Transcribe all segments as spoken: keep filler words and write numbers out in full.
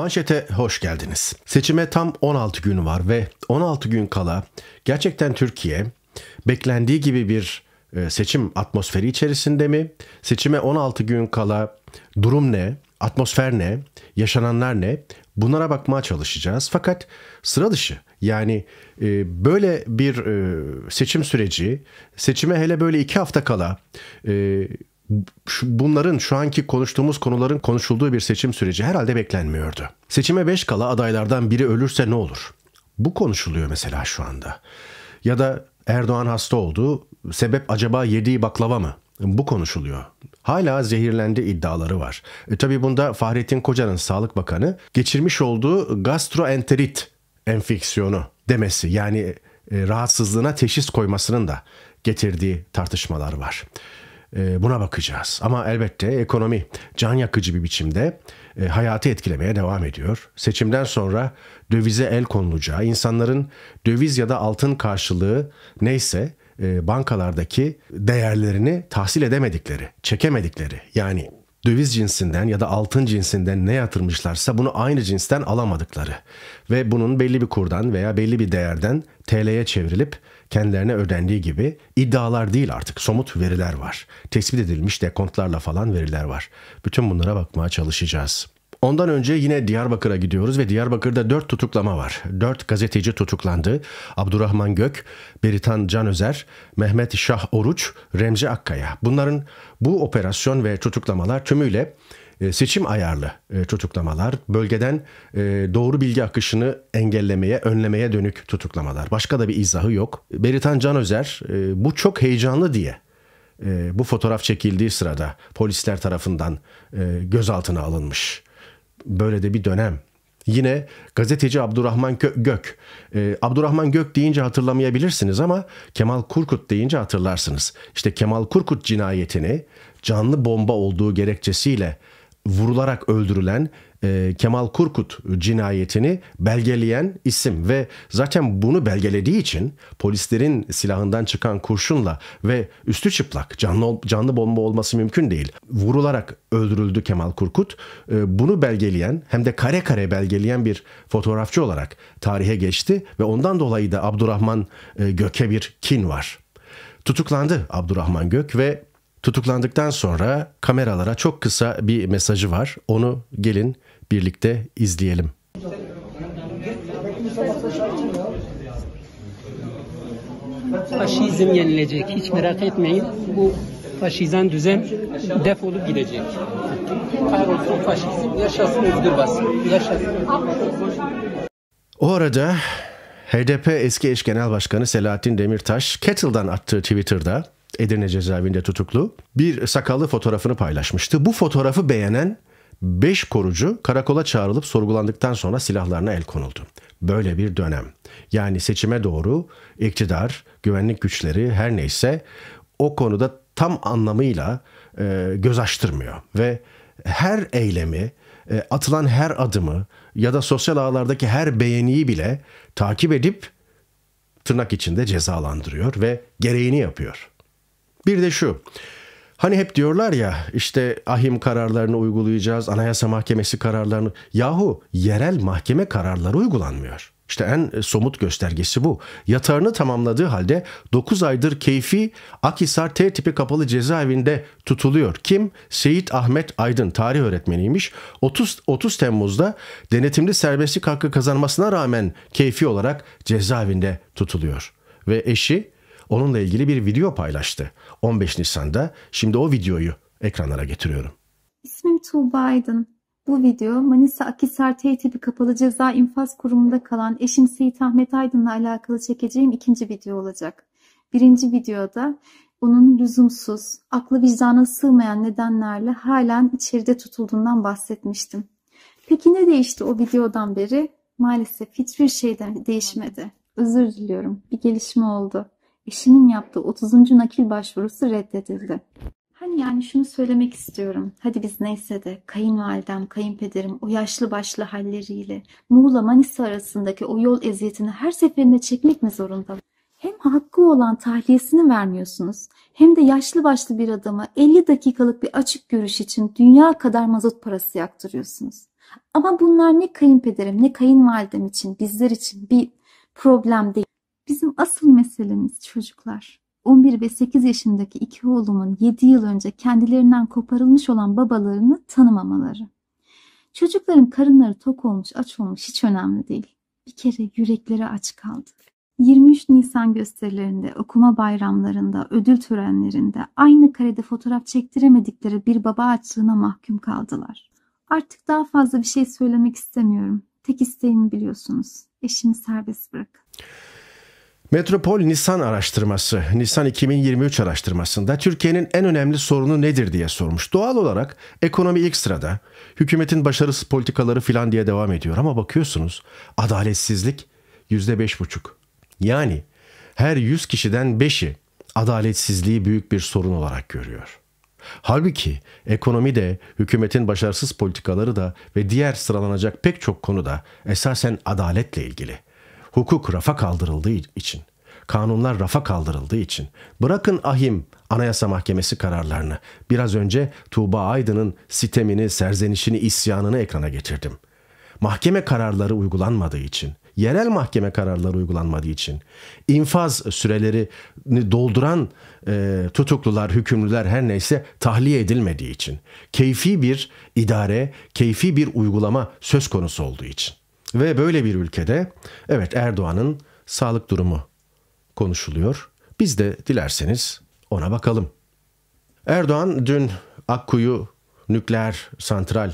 Manşete hoş geldiniz. Seçime tam on altı gün var ve on altı gün kala gerçekten Türkiye beklendiği gibi bir seçim atmosferi içerisinde mi? Seçime on altı gün kala durum ne? Atmosfer ne? Yaşananlar ne? Bunlara bakmaya çalışacağız. Fakat sıra dışı, yani e, böyle bir e, seçim süreci, seçime hele böyle iki hafta kala e, şu, bunların şu anki konuştuğumuz konuların konuşulduğu bir seçim süreci herhalde beklenmiyordu. Seçime beş kala adaylardan biri ölürse ne olur? Bu konuşuluyor mesela şu anda. Ya da Erdoğan hasta oldu. Sebep acaba yediği baklava mı? Bu konuşuluyor. Hala zehirlendi iddiaları var. E tabii bunda Fahrettin Koca'nın, Sağlık Bakanı, geçirmiş olduğu gastroenterit enfeksiyonu demesi, yani e, rahatsızlığına teşhis koymasının da getirdiği tartışmalar var. E, buna bakacağız. Ama elbette ekonomi can yakıcı bir biçimde e, hayatı etkilemeye devam ediyor. Seçimden sonra dövize el konulacağı, insanların döviz ya da altın karşılığı neyse bankalardaki değerlerini tahsil edemedikleri, çekemedikleri, yani döviz cinsinden ya da altın cinsinden ne yatırmışlarsa bunu aynı cinsten alamadıkları ve bunun belli bir kurdan veya belli bir değerden T L'ye çevrilip kendilerine ödendiği gibi iddialar değil artık somut veriler var. Tespit edilmiş dekontlarla falan veriler var. Bütün bunlara bakmaya çalışacağız. Ondan önce yine Diyarbakır'a gidiyoruz ve Diyarbakır'da dört tutuklama var. dört gazeteci tutuklandı. Abdurrahman Gök, Beritan Canözer, Mehmet Şah Oruç, Remzi Akkaya. Bunların bu operasyon ve tutuklamalar tümüyle seçim ayarlı tutuklamalar, bölgeden doğru bilgi akışını engellemeye, önlemeye dönük tutuklamalar. Başka da bir izahı yok. Beritan Canözer bu çok heyecanlı diye, bu fotoğraf çekildiği sırada polisler tarafından gözaltına alınmış. Böyle de bir dönem. Yine gazeteci Abdurrahman Gök. Ee, Abdurrahman Gök deyince hatırlamayabilirsiniz ama Kemal Kurkut deyince hatırlarsınız. İşte Kemal Kurkut cinayetini canlı bomba olduğu gerekçesiyle vurularak öldürülen e, Kemal Kurkut cinayetini belgeleyen isim ve zaten bunu belgelediği için polislerin silahından çıkan kurşunla ve üstü çıplak, canlı canlı bomba olması mümkün değil, vurularak öldürüldü Kemal Kurkut. E, bunu belgeleyen, hem de kare kare belgeleyen bir fotoğrafçı olarak tarihe geçti ve ondan dolayı da Abdurrahman e, Gök'e bir kin var. Tutuklandı Abdurrahman Gök ve tutuklandıktan sonra kameralara çok kısa bir mesajı var. Onu gelin birlikte izleyelim. Faşizm yenilecek. Hiç merak etmeyin. Bu faşizan düzen defolup gidecek. Kahrolsun faşizm. Yaşasın özgür basın. Yaşasın. O arada H D P eski eş genel başkanı Selahattin Demirtaş Kettle'dan attığı Twitter'da, Edirne cezaevinde tutuklu, bir sakallı fotoğrafını paylaşmıştı. Bu fotoğrafı beğenen beş korucu karakola çağrılıp sorgulandıktan sonra silahlarına el konuldu. Böyle bir dönem. Yani seçime doğru iktidar, güvenlik güçleri her neyse o konuda tam anlamıyla e, göz açtırmıyor. Ve her eylemi, e, atılan her adımı ya da sosyal ağlardaki her beğeniyi bile takip edip tırnak içinde cezalandırıyor ve gereğini yapıyor. Bir de şu, hani hep diyorlar ya işte ahim kararlarını uygulayacağız, anayasa mahkemesi kararlarını, yahu yerel mahkeme kararları uygulanmıyor. İşte en somut göstergesi bu. Yatarını tamamladığı halde dokuz aydır keyfi Akhisar T tipi kapalı cezaevinde tutuluyor. Kim? Seyit Ahmet Aydın, tarih öğretmeniymiş. otuz, otuz Temmuz'da denetimli serbestlik hakkı kazanmasına rağmen keyfi olarak cezaevinde tutuluyor. Ve eşi onunla ilgili bir video paylaştı on beş Nisan'da. Şimdi o videoyu ekranlara getiriyorum. İsmim Tuğba Aydın. Bu video Manisa Akhisar T tipi kapalı ceza infaz kurumunda kalan eşim Seyit Ahmet Aydın'la alakalı çekeceğim ikinci video olacak. Birinci videoda onun lüzumsuz, aklı vicdana sığmayan nedenlerle halen içeride tutulduğundan bahsetmiştim. Peki ne değişti o videodan beri? Maalesef hiçbir şey değişmedi. Özür diliyorum. Bir gelişme oldu. Eşimin yaptığı otuzuncu nakil başvurusu reddedildi. Hani yani şunu söylemek istiyorum. Hadi biz neyse de kayınvalidem, kayınpederim o yaşlı başlı halleriyle Muğla Manisa arasındaki o yol eziyetini her seferinde çekmek mi zorunda? Hem hakkı olan tahliyesini vermiyorsunuz, hem de yaşlı başlı bir adama elli dakikalık bir açık görüş için dünya kadar mazot parası yaktırıyorsunuz. Ama bunlar ne kayınpederim ne kayınvalidem için, bizler için bir problem değil. Bizim asıl meselemiz çocuklar. on bir ve sekiz yaşındaki iki oğlumun yedi yıl önce kendilerinden koparılmış olan babalarını tanımamaları. Çocukların karınları tok olmuş, aç olmuş hiç önemli değil. Bir kere yürekleri aç kaldı. yirmi üç Nisan gösterilerinde, okuma bayramlarında, ödül törenlerinde aynı karede fotoğraf çektiremedikleri bir baba açlığına mahkum kaldılar. Artık daha fazla bir şey söylemek istemiyorum. Tek isteğimi biliyorsunuz. Eşimi serbest bırakın. Metropol Nisan araştırması, Nisan iki bin yirmi üç araştırmasında Türkiye'nin en önemli sorunu nedir diye sormuş. Doğal olarak ekonomi ilk sırada, hükümetin başarısız politikaları filan diye devam ediyor. Ama bakıyorsunuz adaletsizlik yüzde beş buçuk. Yani her yüz kişiden beşi adaletsizliği büyük bir sorun olarak görüyor. Halbuki ekonomi de, hükümetin başarısız politikaları da ve diğer sıralanacak pek çok konuda esasen adaletle ilgili. Hukuk rafa kaldırıldığı için, kanunlar rafa kaldırıldığı için, bırakın ahim Anayasa Mahkemesi kararlarını, biraz önce Tuğba Aydın'ın sitemini, serzenişini, isyanını ekrana getirdim. Mahkeme kararları uygulanmadığı için, yerel mahkeme kararları uygulanmadığı için, infaz sürelerini dolduran e, tutuklular, hükümlüler her neyse tahliye edilmediği için, keyfi bir idare, keyfi bir uygulama söz konusu olduğu için. Ve böyle bir ülkede evet Erdoğan'ın sağlık durumu konuşuluyor. Biz de dilerseniz ona bakalım. Erdoğan dün Akkuyu nükleer santral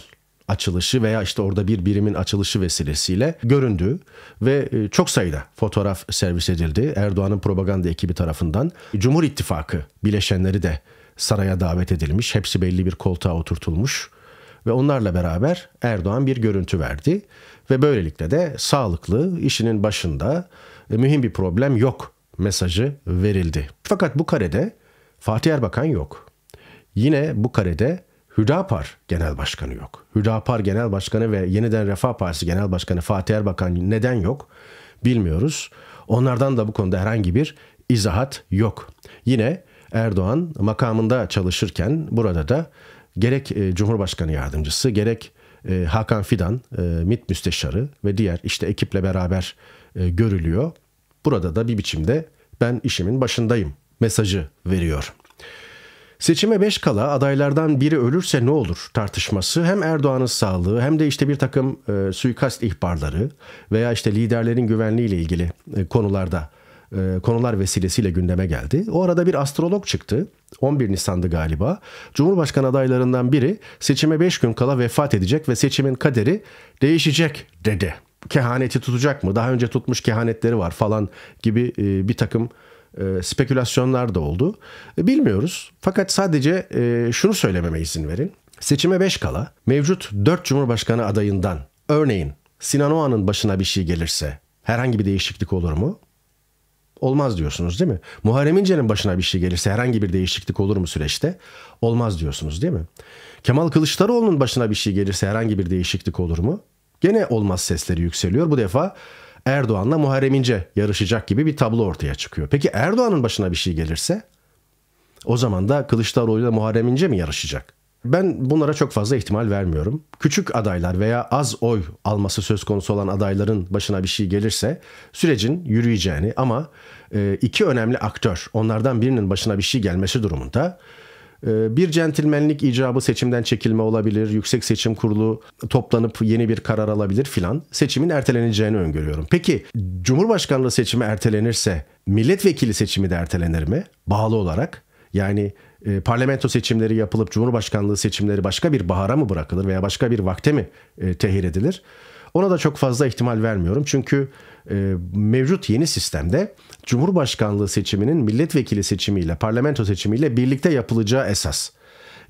açılışı veya işte orada bir birimin açılışı vesilesiyle göründü ve çok sayıda fotoğraf servis edildi. Erdoğan'ın propaganda ekibi tarafından Cumhur İttifakı bileşenleri de saraya davet edilmiş. Hepsi belli bir koltuğa oturtulmuş ve onlarla beraber Erdoğan bir görüntü verdi. Ve böylelikle de sağlıklı, işinin başında, mühim bir problem yok mesajı verildi. Fakat bu karede Fatih Erbakan yok. Yine bu karede Hüdapar Genel Başkanı yok. Hüdapar Genel Başkanı ve Yeniden Refah Partisi Genel Başkanı Fatih Erbakan neden yok bilmiyoruz. Onlardan da bu konuda herhangi bir izahat yok. Yine Erdoğan makamında çalışırken burada da gerek Cumhurbaşkanı Yardımcısı, gerek Hakan Fidan, MİT Müsteşarı ve diğer işte ekiple beraber görülüyor. Burada da bir biçimde ben işimin başındayım mesajı veriyor. Seçime beş kala adaylardan biri ölürse ne olur tartışması hem Erdoğan'ın sağlığı hem de işte bir takım suikast ihbarları veya işte liderlerin güvenliğiyle ilgili konularda konular vesilesiyle gündeme geldi. O arada bir astrolog çıktı. on bir Nisan'dı galiba. Cumhurbaşkanı adaylarından biri seçime beş gün kala vefat edecek ve seçimin kaderi değişecek dedi. Kehaneti tutacak mı? Daha önce tutmuş kehanetleri var falan gibi bir takım spekülasyonlar da oldu. Bilmiyoruz. Fakat sadece şunu söylememe izin verin. Seçime beş kala mevcut dört Cumhurbaşkanı adayından örneğin Sinan Oğan'ın başına bir şey gelirse herhangi bir değişiklik olur mu? Olmaz diyorsunuz değil mi? Muharrem İnce'nin başına bir şey gelirse herhangi bir değişiklik olur mu süreçte? Olmaz diyorsunuz değil mi? Kemal Kılıçdaroğlu'nun başına bir şey gelirse herhangi bir değişiklik olur mu? Gene olmaz sesleri yükseliyor. Bu defa Erdoğan'la Muharrem İnce yarışacak gibi bir tablo ortaya çıkıyor. Peki Erdoğan'ın başına bir şey gelirse? O zaman da Kılıçdaroğlu'yla Muharrem İnce mi yarışacak? Ben bunlara çok fazla ihtimal vermiyorum. Küçük adaylar veya az oy alması söz konusu olan adayların başına bir şey gelirse sürecin yürüyeceğini ama iki önemli aktör, onlardan birinin başına bir şey gelmesi durumunda bir centilmenlik icabı seçimden çekilme olabilir, Yüksek Seçim Kurulu toplanıp yeni bir karar alabilir filan, seçimin erteleneceğini öngörüyorum. Peki Cumhurbaşkanlığı seçimi ertelenirse milletvekili seçimi de ertelenir mi? Bağlı olarak yani parlamento seçimleri yapılıp Cumhurbaşkanlığı seçimleri başka bir bahara mı bırakılır veya başka bir vakte mi tehir edilir? Ona da çok fazla ihtimal vermiyorum. Çünkü mevcut yeni sistemde Cumhurbaşkanlığı seçiminin milletvekili seçimiyle, parlamento seçimiyle birlikte yapılacağı esas.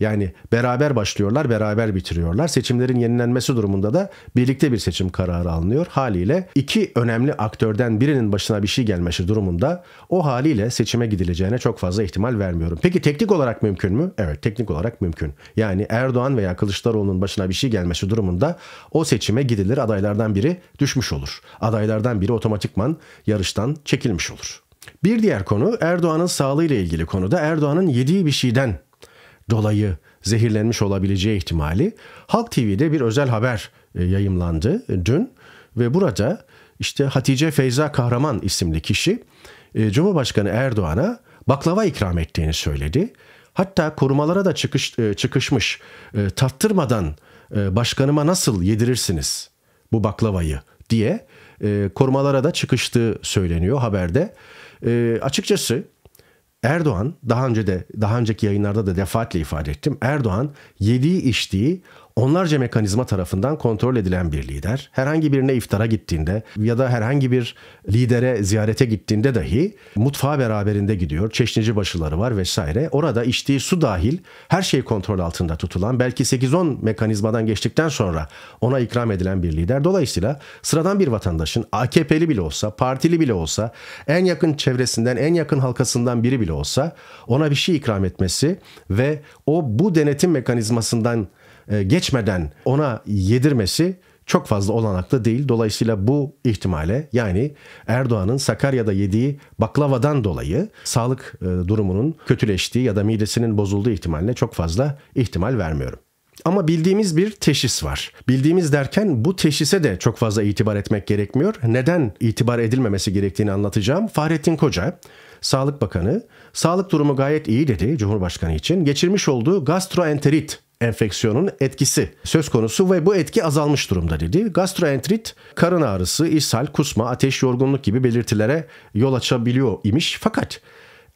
Yani beraber başlıyorlar, beraber bitiriyorlar. Seçimlerin yenilenmesi durumunda da birlikte bir seçim kararı alınıyor. Haliyle iki önemli aktörden birinin başına bir şey gelmesi durumunda o haliyle seçime gidileceğine çok fazla ihtimal vermiyorum. Peki teknik olarak mümkün mü? Evet, teknik olarak mümkün. Yani Erdoğan veya Kılıçdaroğlu'nun başına bir şey gelmesi durumunda o seçime gidilir, adaylardan biri düşmüş olur. Adaylardan biri otomatikman yarıştan çekilmiş olur. Bir diğer konu Erdoğan'ın sağlığıyla ilgili konuda Erdoğan'ın yediği bir şeyden dolayı zehirlenmiş olabileceği ihtimali Halk T V'de bir özel haber yayımlandı dün ve burada işte Hatice Feyza Kahraman isimli kişi Cumhurbaşkanı Erdoğan'a baklava ikram ettiğini söyledi. Hatta korumalara da çıkış, çıkışmış, tattırmadan başkanıma nasıl yedirirsiniz bu baklavayı diye korumalara da çıkıştığı söyleniyor haberde. Açıkçası Erdoğan, daha önce de daha önceki yayınlarda da defaatle ifade ettim. Erdoğan yediği içtiği onlarca mekanizma tarafından kontrol edilen bir lider. Herhangi birine iftara gittiğinde ya da herhangi bir lidere ziyarete gittiğinde dahi mutfağa beraberinde gidiyor. Çeşnici başıları var vesaire. Orada içtiği su dahil her şey kontrol altında tutulan, belki sekiz on mekanizmadan geçtikten sonra ona ikram edilen bir lider. Dolayısıyla sıradan bir vatandaşın, A K P'li bile olsa, partili bile olsa, en yakın çevresinden, en yakın halkasından biri bile olsa ona bir şey ikram etmesi ve o bu denetim mekanizmasından geçmeden ona yedirmesi çok fazla olanaklı değil. Dolayısıyla bu ihtimale, yani Erdoğan'ın Sakarya'da yediği baklavadan dolayı sağlık durumunun kötüleştiği ya da midesinin bozulduğu ihtimaline çok fazla ihtimal vermiyorum. Ama bildiğimiz bir teşhis var. Bildiğimiz derken bu teşhise de çok fazla itibar etmek gerekmiyor. Neden itibar edilmemesi gerektiğini anlatacağım. Fahrettin Koca, Sağlık Bakanı, sağlık durumu gayet iyi dedi Cumhurbaşkanı için. Geçirmiş olduğu gastroenterit enfeksiyonun etkisi söz konusu ve bu etki azalmış durumda dedi. Gastroenterit karın ağrısı, ishal, kusma, ateş, yorgunluk gibi belirtilere yol açabiliyor imiş. Fakat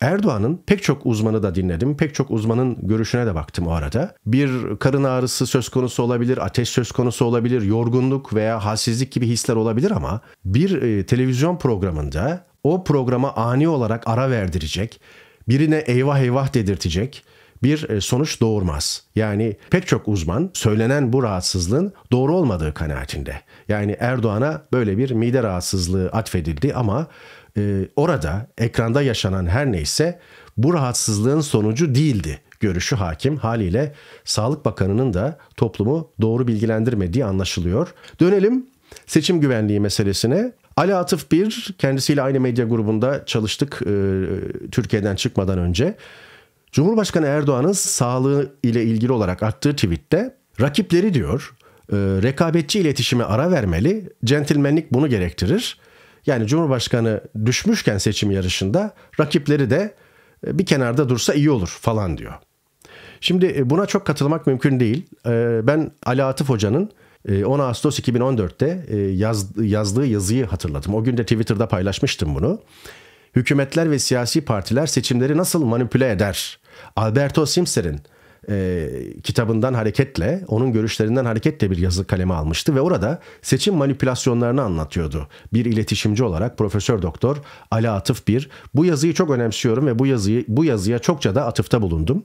Erdoğan'ın, pek çok uzmanı da dinledim, pek çok uzmanın görüşüne de baktım o arada, bir karın ağrısı söz konusu olabilir, ateş söz konusu olabilir, yorgunluk veya halsizlik gibi hisler olabilir ama bir televizyon programında o programa ani olarak ara verdirecek, birine eyvah eyvah dedirtecek bir sonuç doğurmaz. Yani pek çok uzman söylenen bu rahatsızlığın doğru olmadığı kanaatinde. Yani Erdoğan'a böyle bir mide rahatsızlığı atfedildi ama e, orada ekranda yaşanan her neyse bu rahatsızlığın sonucu değildi görüşü hakim. Haliyle Sağlık Bakanı'nın da toplumu doğru bilgilendirmediği anlaşılıyor. Dönelim seçim güvenliği meselesine. Ali Atıf Bir, kendisiyle aynı medya grubunda çalıştık e, Türkiye'den çıkmadan önce. Cumhurbaşkanı Erdoğan'ın sağlığı ile ilgili olarak attığı tweette rakipleri diyor rekabetçi iletişime ara vermeli, centilmenlik bunu gerektirir. Yani Cumhurbaşkanı düşmüşken seçim yarışında rakipleri de bir kenarda dursa iyi olur falan diyor. Şimdi buna çok katılmak mümkün değil. Ben Ali Atıf Hoca'nın on Ağustos iki bin on dört'te yazdığı yazıyı hatırladım. O gün de Twitter'da paylaşmıştım bunu. Hükümetler ve siyasi partiler seçimleri nasıl manipüle eder? Alberto Simser'in e, kitabından hareketle, onun görüşlerinden hareketle bir yazı kaleme almıştı ve orada seçim manipülasyonlarını anlatıyordu. Bir iletişimci olarak Profesör Doktor Ali Atıf Bir. Bu yazıyı çok önemsiyorum ve bu yazıyı bu yazıya çokça da atıfta bulundum.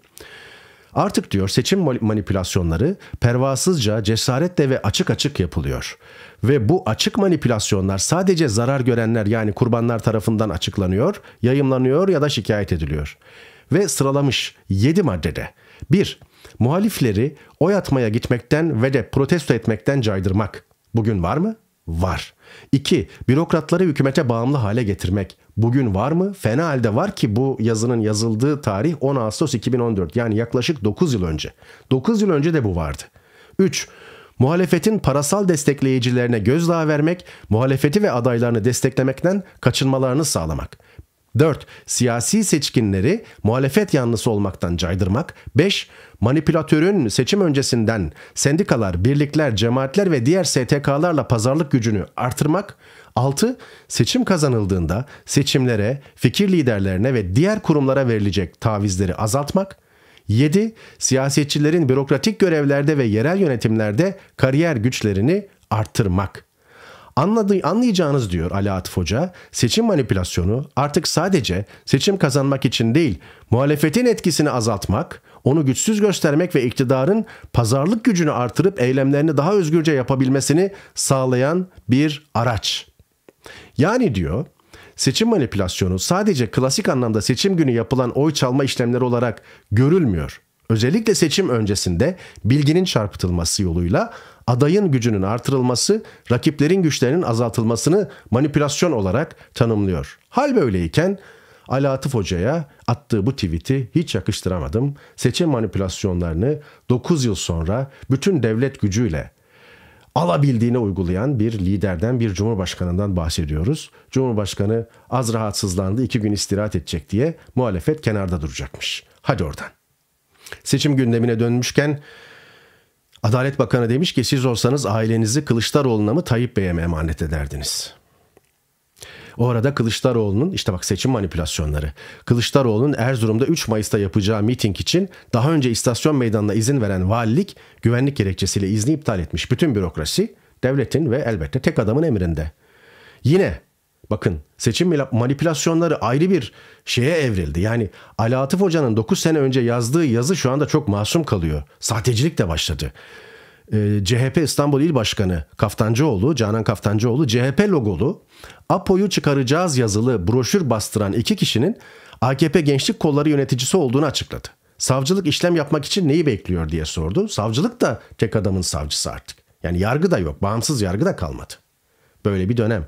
Artık diyor seçim manipülasyonları pervasızca, cesaretle ve açık açık yapılıyor. Ve bu açık manipülasyonlar sadece zarar görenler, yani kurbanlar tarafından açıklanıyor, yayımlanıyor ya da şikayet ediliyor. Ve sıralamış yedi maddede. bir Muhalifleri oy atmaya gitmekten ve de protesto etmekten caydırmak. Bugün var mı? Var. iki Bürokratları hükümete bağımlı hale getirmek. Bugün var mı? Fena halde var ki bu yazının yazıldığı tarih on Ağustos iki bin on dört. Yani yaklaşık dokuz yıl önce. dokuz yıl önce de bu vardı. üç Muhalefetin parasal destekleyicilerine gözdağı vermek, muhalefeti ve adaylarını desteklemekten kaçınmalarını sağlamak. dört Siyasi seçkinleri muhalefet yanlısı olmaktan caydırmak. beş Manipülatörün seçim öncesinden sendikalar, birlikler, cemaatler ve diğer S T K'larla pazarlık gücünü artırmak. altı Seçim kazanıldığında seçimlere, fikir liderlerine ve diğer kurumlara verilecek tavizleri azaltmak. yedi Siyasetçilerin bürokratik görevlerde ve yerel yönetimlerde kariyer güçlerini artırmak. Anladı, anlayacağınız diyor Ali Atıf Hoca, seçim manipülasyonu artık sadece seçim kazanmak için değil, muhalefetin etkisini azaltmak, onu güçsüz göstermek ve iktidarın pazarlık gücünü artırıp eylemlerini daha özgürce yapabilmesini sağlayan bir araç. Yani diyor, seçim manipülasyonu sadece klasik anlamda seçim günü yapılan oy çalma işlemleri olarak görülmüyor. Özellikle seçim öncesinde bilginin çarpıtılması yoluyla adayın gücünün artırılması, rakiplerin güçlerinin azaltılmasını manipülasyon olarak tanımlıyor. Hal böyleyken Ali Atıf Hoca'ya attığı bu tweet'i hiç yakıştıramadım. Seçim manipülasyonlarını dokuz yıl sonra bütün devlet gücüyle alabildiğine uygulayan bir liderden, bir cumhurbaşkanından bahsediyoruz. Cumhurbaşkanı az rahatsızlandı, iki gün istirahat edecek diye muhalefet kenarda duracakmış. Hadi oradan. Seçim gündemine dönmüşken Adalet Bakanı demiş ki siz olsanız ailenizi Kılıçdaroğlu'na mı Tayyip Bey'e mi emanet ederdiniz? O arada Kılıçdaroğlu'nun, işte bak seçim manipülasyonları, Kılıçdaroğlu'nun Erzurum'da üç Mayıs'ta yapacağı miting için daha önce istasyon meydanına izin veren valilik güvenlik gerekçesiyle izni iptal etmiş. Bütün bürokrasi devletin ve elbette tek adamın emrinde. Yine bakın seçim manipülasyonları ayrı bir şeye evrildi. Yani Ali Atıf Hoca'nın dokuz sene önce yazdığı yazı şu anda çok masum kalıyor. Sahtecilik de başladı. C H P İstanbul İl Başkanı Kaftancıoğlu, Canan Kaftancıoğlu, C H P logolu APO'yu çıkaracağız yazılı broşür bastıran iki kişinin A K P Gençlik Kolları yöneticisi olduğunu açıkladı. Savcılık işlem yapmak için neyi bekliyor diye sordu. Savcılık da tek adamın savcısı artık. Yani yargı da yok, bağımsız yargı da kalmadı. Böyle bir dönem.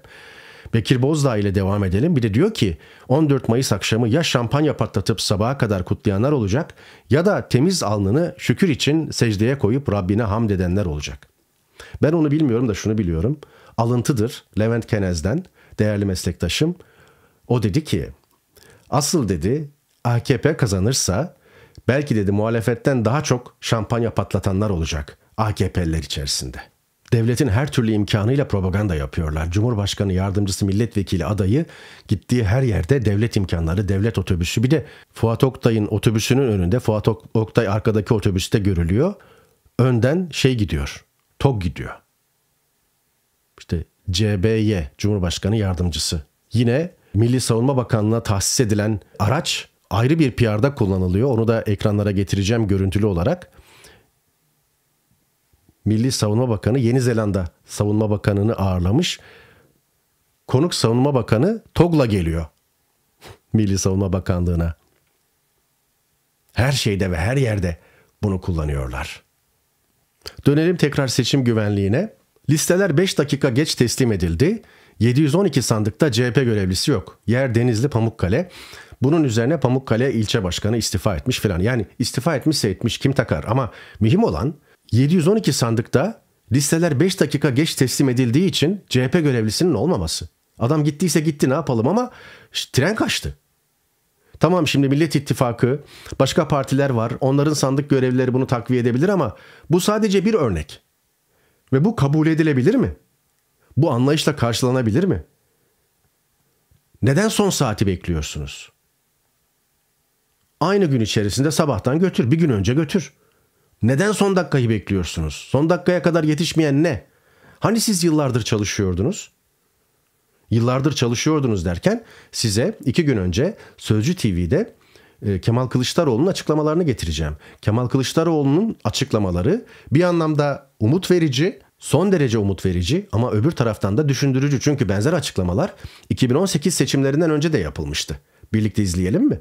Bekir Bozdağ ile devam edelim. Bir de diyor ki on dört Mayıs akşamı ya şampanya patlatıp sabaha kadar kutlayanlar olacak ya da temiz alnını şükür için secdeye koyup Rabbine hamd edenler olacak. Ben onu bilmiyorum da şunu biliyorum. Alıntıdır Levent Kenez'den, değerli meslektaşım. O dedi ki asıl dedi A K P kazanırsa belki dedi muhalefetten daha çok şampanya patlatanlar olacak A K P'liler içerisinde. Devletin her türlü imkanıyla propaganda yapıyorlar. Cumhurbaşkanı yardımcısı milletvekili adayı gittiği her yerde devlet imkanları, devlet otobüsü. Bir de Fuat Oktay'ın otobüsünün önünde, Fuat Oktay arkadaki otobüste görülüyor. Önden şey gidiyor, Togg gidiyor. İşte C B Y, Cumhurbaşkanı yardımcısı. Yine Milli Savunma Bakanlığı'na tahsis edilen araç ayrı bir P R'da kullanılıyor. Onu da ekranlara getireceğim görüntülü olarak. Milli Savunma Bakanı Yeni Zelanda Savunma Bakanı'nı ağırlamış. Konuk Savunma Bakanı Togg'la geliyor Milli Savunma Bakanlığı'na. Her şeyde ve her yerde bunu kullanıyorlar. Dönelim tekrar seçim güvenliğine. Listeler beş dakika geç teslim edildi. yedi yüz on iki sandıkta C H P görevlisi yok. Yer Denizli, Pamukkale. Bunun üzerine Pamukkale ilçe başkanı istifa etmiş filan. Yani istifa etmişse etmiş, kim takar, ama mühim olan yedi yüz on iki sandıkta listeler beş dakika geç teslim edildiği için C H P görevlisinin olmaması. Adam gittiyse gitti, ne yapalım, ama tren kaçtı. Tamam, şimdi Millet İttifakı, başka partiler var, onların sandık görevlileri bunu takviye edebilir ama bu sadece bir örnek. Ve bu kabul edilebilir mi? Bu anlayışla karşılanabilir mi? Neden son saati bekliyorsunuz? Aynı gün içerisinde sabahtan götür, bir gün önce götür. Neden son dakikayı bekliyorsunuz? Son dakikaya kadar yetişmeyen ne? Hani siz yıllardır çalışıyordunuz? Yıllardır çalışıyordunuz derken size iki gün önce Sözcü T V'de Kemal Kılıçdaroğlu'nun açıklamalarını getireceğim. Kemal Kılıçdaroğlu'nun açıklamaları bir anlamda umut verici, son derece umut verici ama öbür taraftan da düşündürücü. Çünkü benzer açıklamalar iki bin on sekiz seçimlerinden önce de yapılmıştı. Birlikte izleyelim mi?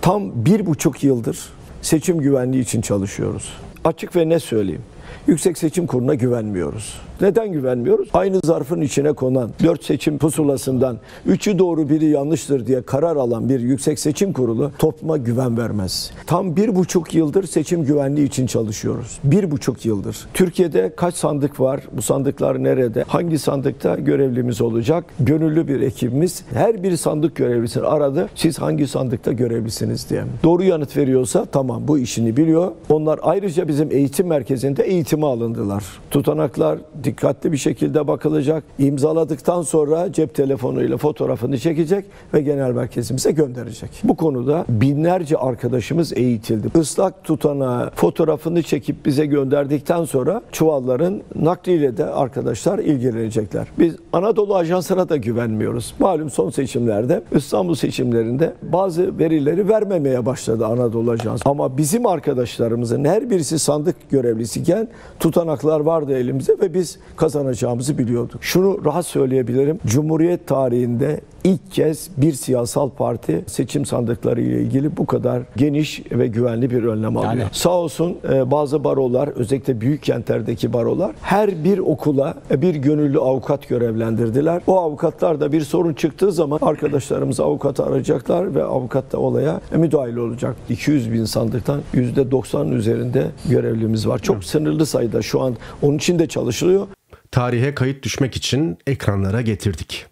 Tam bir buçuk yıldır seçim güvenliği için çalışıyoruz. Açık ve ne söyleyeyim? Yüksek Seçim Kurulu'na güvenmiyoruz. Neden güvenmiyoruz? Aynı zarfın içine konan dört seçim pusulasından üçü doğru biri yanlıştır diye karar alan bir Yüksek Seçim Kurulu topluma güven vermez. Tam bir buçuk yıldır seçim güvenliği için çalışıyoruz. Bir buçuk yıldır. Türkiye'de kaç sandık var? Bu sandıklar nerede? Hangi sandıkta görevlimiz olacak? Gönüllü bir ekibimiz her bir sandık görevlisini aradı. Siz hangi sandıkta görevlisiniz diye. Doğru yanıt veriyorsa tamam, bu işini biliyor. Onlar ayrıca bizim eğitim merkezinde eğitime alındılar. Tutanaklar dikkatli bir şekilde bakılacak. İmzaladıktan sonra cep telefonuyla fotoğrafını çekecek ve genel merkezimize gönderecek. Bu konuda binlerce arkadaşımız eğitildi. Islak tutanağı fotoğrafını çekip bize gönderdikten sonra çuvalların nakliyle de arkadaşlar ilgilenecekler. Biz Anadolu Ajansı'na da güvenmiyoruz. Malum son seçimlerde, İstanbul seçimlerinde bazı verileri vermemeye başladı Anadolu Ajansı. Ama bizim arkadaşlarımızın her birisi sandık görevlisiyken tutanaklar vardı elimizde ve biz kazanacağımızı biliyorduk. Şunu rahat söyleyebilirim. Cumhuriyet tarihinde ilk kez bir siyasal parti seçim sandıkları ile ilgili bu kadar geniş ve güvenli bir önlem alıyor. Yani. Sağ olsun bazı barolar, özellikle büyük kentlerdeki barolar her bir okula bir gönüllü avukat görevlendirdiler. O avukatlar da bir sorun çıktığı zaman arkadaşlarımız avukatı arayacaklar ve avukat da olaya müdahil olacak. iki yüz bin sandıktan yüzde doksanın üzerinde görevlimiz var. Çok sınırlı sayıda şu an, onun için de çalışılıyor. tarihe kayıt düşmek için ekranlara getirdik.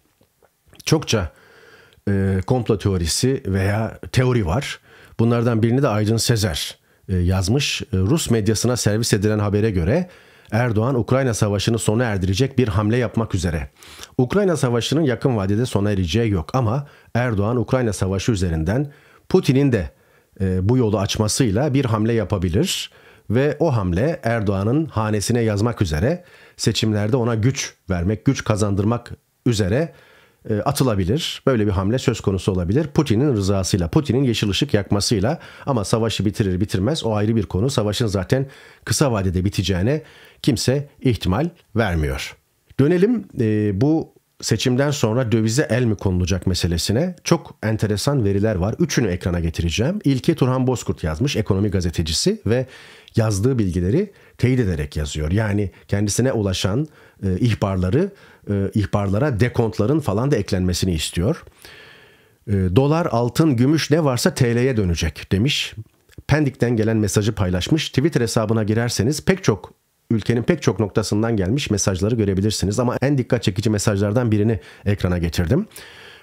Çokça e, komplo teorisi veya teori var. Bunlardan birini de Aydın Sezer e, yazmış. E, Rus medyasına servis edilen habere göre Erdoğan Ukrayna Savaşı'nı sona erdirecek bir hamle yapmak üzere. Ukrayna Savaşı'nın yakın vadede sona ereceği yok ama Erdoğan Ukrayna Savaşı üzerinden Putin'in de e, bu yolu açmasıyla bir hamle yapabilir ve o hamle Erdoğan'ın hanesine yazmak üzere seçimlerde ona güç vermek, güç kazandırmak üzere e, atılabilir. Böyle bir hamle söz konusu olabilir. Putin'in rızasıyla, Putin'in yeşil ışık yakmasıyla, ama savaşı bitirir bitirmez o ayrı bir konu. Savaşın zaten kısa vadede biteceğine kimse ihtimal vermiyor. Dönelim e, bu seçimden sonra dövize el mi konulacak meselesine. Çok enteresan veriler var. Üçünü ekrana getireceğim. İlki Turhan Bozkurt yazmış, ekonomi gazetecisi ve yazdığı bilgileri teyit ederek yazıyor. Yani kendisine ulaşan e, ihbarları, e, ihbarlara dekontların falan da eklenmesini istiyor. E, dolar, altın, gümüş ne varsa T L'ye dönecek demiş. Pendik'ten gelen mesajı paylaşmış. Twitter hesabına girerseniz pek çok ülkenin pek çok noktasından gelmiş mesajları görebilirsiniz. Ama en dikkat çekici mesajlardan birini ekrana getirdim.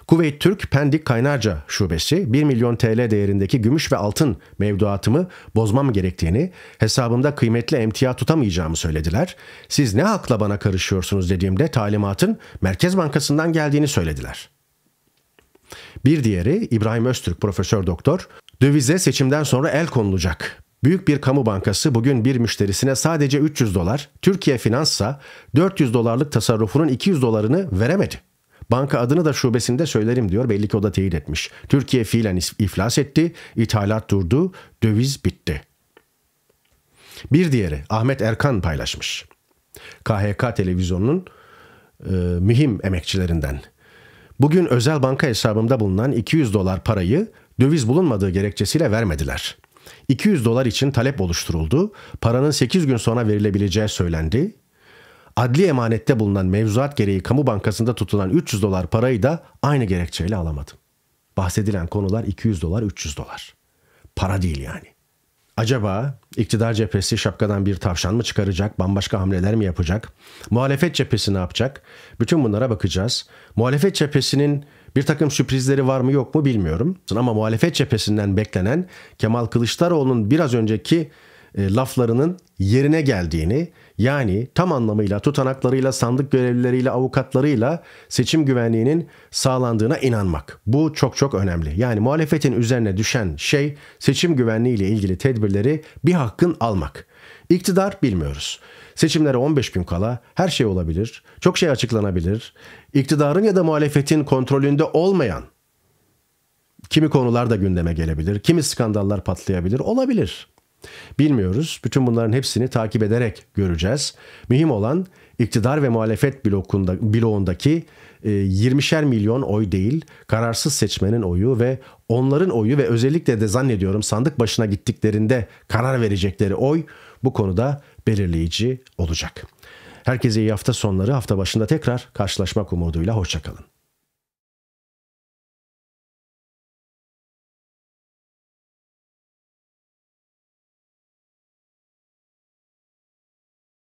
Kuveyt Türk Pendik Kaynarca Şubesi bir milyon T L değerindeki gümüş ve altın mevduatımı bozmam gerektiğini, hesabımda kıymetli emtia tutamayacağımı söylediler. Siz ne hakla bana karışıyorsunuz dediğimde talimatın Merkez Bankası'ndan geldiğini söylediler. Bir diğeri İbrahim Öztürk, Profesör Doktor. Dövize seçimden sonra el konulacak. Büyük bir kamu bankası bugün bir müşterisine sadece üç yüz dolar, Türkiye Finans'sa dört yüz dolarlık tasarrufunun iki yüz dolarını veremedi. Banka adını da şubesinde söylerim diyor, belli ki o da teyit etmiş. Türkiye fiilen iflas etti, ithalat durdu, döviz bitti. Bir diğeri Ahmet Erkan paylaşmış. K H K televizyonunun e, mühim emekçilerinden. Bugün özel banka hesabımda bulunan iki yüz dolar parayı döviz bulunmadığı gerekçesiyle vermediler. iki yüz dolar için talep oluşturuldu. Paranın sekiz gün sonra verilebileceği söylendi. Adli emanette bulunan mevzuat gereği kamu bankasında tutulan üç yüz dolar parayı da aynı gerekçeyle alamadım. Bahsedilen konular iki yüz dolar, üç yüz dolar. Para değil yani. Acaba iktidar cephesi şapkadan bir tavşan mı çıkaracak, bambaşka hamleler mi yapacak? Muhalefet cephesi ne yapacak? Bütün bunlara bakacağız. Muhalefet cephesinin bir takım sürprizleri var mı yok mu bilmiyorum. Ama muhalefet cephesinden beklenen Kemal Kılıçdaroğlu'nun biraz önceki e, laflarının yerine geldiğini, yani tam anlamıyla tutanaklarıyla, sandık görevlileriyle, avukatlarıyla seçim güvenliğinin sağlandığına inanmak. Bu çok çok önemli. Yani muhalefetin üzerine düşen şey seçim güvenliğiyle ilgili tedbirleri bir hakkın almak. İktidar bilmiyoruz. Seçimlere on beş gün kala her şey olabilir. Çok şey açıklanabilir. İktidarın ya da muhalefetin kontrolünde olmayan kimi konular da gündeme gelebilir. Kimi skandallar patlayabilir. Olabilir. Bilmiyoruz. Bütün bunların hepsini takip ederek göreceğiz. Mühim olan iktidar ve muhalefet blokunda, bloğundaki e, yirmişer milyon oy değil, kararsız seçmenin oyu ve onların oyu ve özellikle de zannediyorum sandık başına gittiklerinde karar verecekleri oy bu konuda belirleyici olacak. Herkese iyi hafta sonları, hafta başında tekrar karşılaşmak umuduyla hoşça kalın.